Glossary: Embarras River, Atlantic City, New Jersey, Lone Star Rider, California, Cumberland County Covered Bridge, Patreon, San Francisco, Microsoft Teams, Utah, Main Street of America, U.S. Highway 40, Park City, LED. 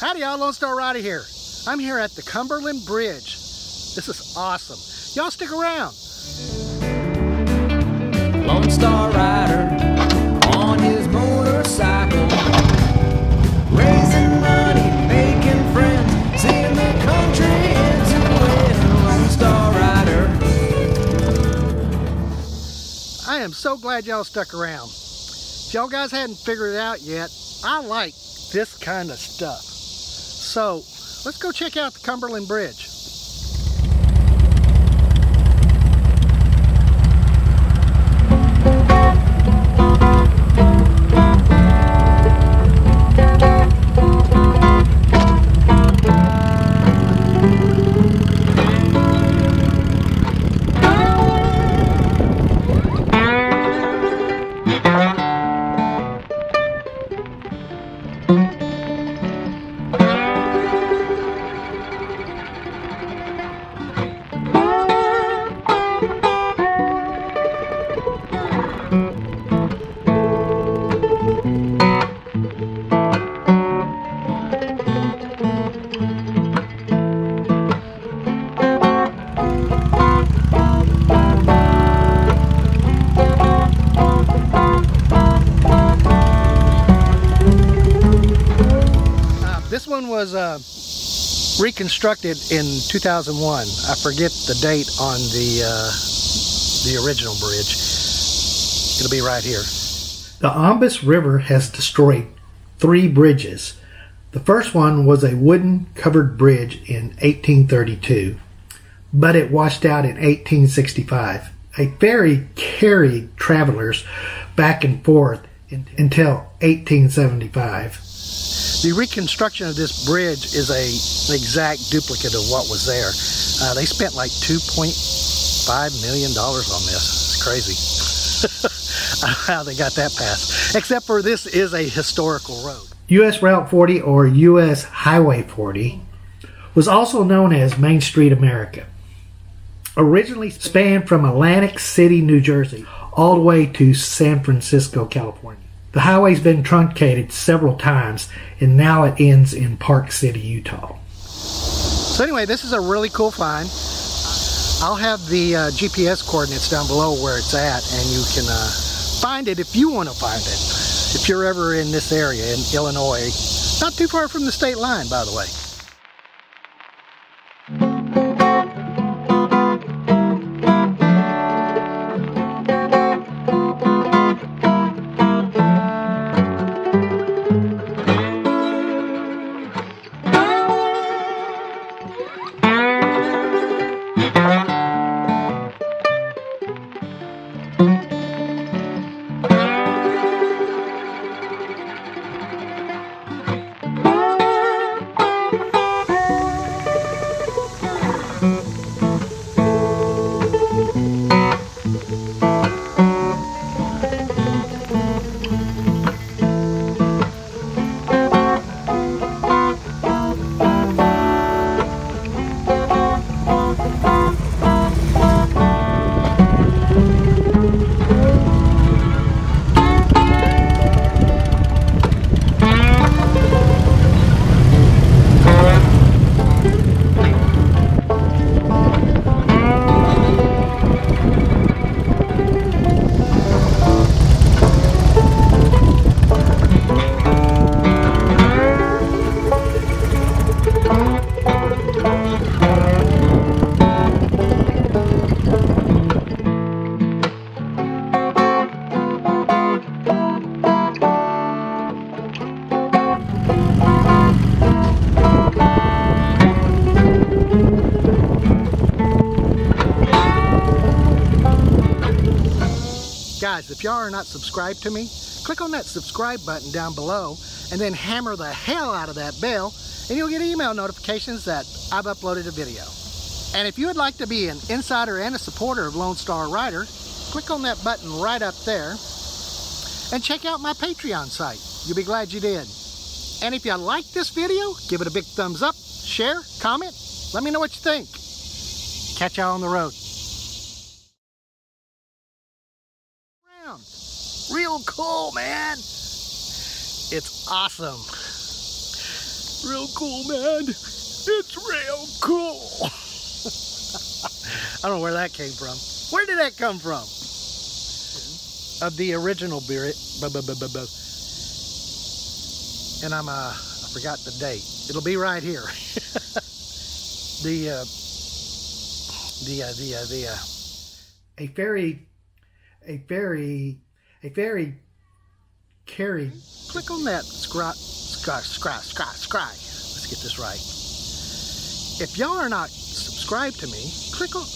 Howdy y'all, Lone Star Rider here. I'm here at the Cumberland Bridge. This is awesome. Y'all stick around. Lone Star Rider on his motorcycle, raising money, making friends, seeing the country into win. Lone Star Rider. I am so glad y'all stuck around. If y'all guys hadn't figured it out yet, I like this kind of stuff. So let's go check out the Cumberland Bridge. Reconstructed in 2001. I forget the date on the original bridge. It'll be right here. The Embarras River has destroyed 3 bridges. The first one was a wooden covered bridge in 1832, but it washed out in 1865. A ferry carried travelers back and forth until 1875. The reconstruction of this bridge is an exact duplicate of what was there. They spent like $2.5 million on this. It's crazy. I don't know how they got that passed. Except for this is a historical road. U.S. Route 40 or U.S. Highway 40 was also known as Main Street America. Originally spanned from Atlantic City, New Jersey, all the way to San Francisco, California. The highway's been truncated several times, and now it ends in Park City, Utah. So anyway, this is a really cool find. I'll have the GPS coordinates down below where it's at, and you can find it if you want to find it. If you're ever in this area, in Illinois, not too far from the state line, by the way. Guys, if y'all are not subscribed to me, click on that subscribe button down below and then hammer the hell out of that bell, and you'll get email notifications that I've uploaded a video. And if you would like to be an insider and a supporter of Lone Star Rider, click on that button right up there and check out my Patreon site. You'll be glad you did. And if you like this video, give it a big thumbs up, share, comment, let me know what you think. Catch y'all on the road. Real cool, man. It's awesome. It's real cool, man. It's real cool. I don't know where that came from. Where did that come from? Of the original beer. And I'm I forgot the date. It'll be right here. A very carried. Click on that scry. Let's get this right. If y'all are not subscribed to me, click on